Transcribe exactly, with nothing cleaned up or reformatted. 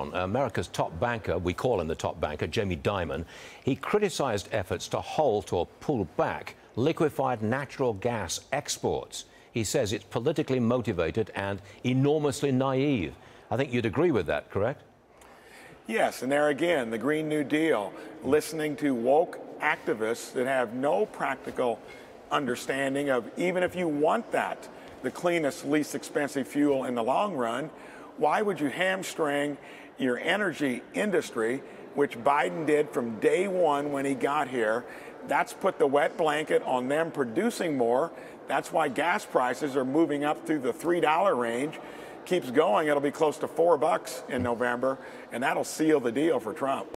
America's top banker, we call him the top banker, Jamie Dimon, he criticised efforts to halt or pull back liquefied natural gas exports. He says it's politically motivated and enormously naive. I think you'd agree with that, correct? Yes, and there again, the Green New Deal, listening to woke activists that have no practical understanding of, even if you want that, the cleanest, least expensive fuel in the long run, why would you hamstring your energy industry, which Biden did from day one when he got here? That's put the wet blanket on them producing more. That's why gas prices are moving up through the three dollar range. Keeps going, it'll be close to four bucks in November, and that'll seal the deal for Trump.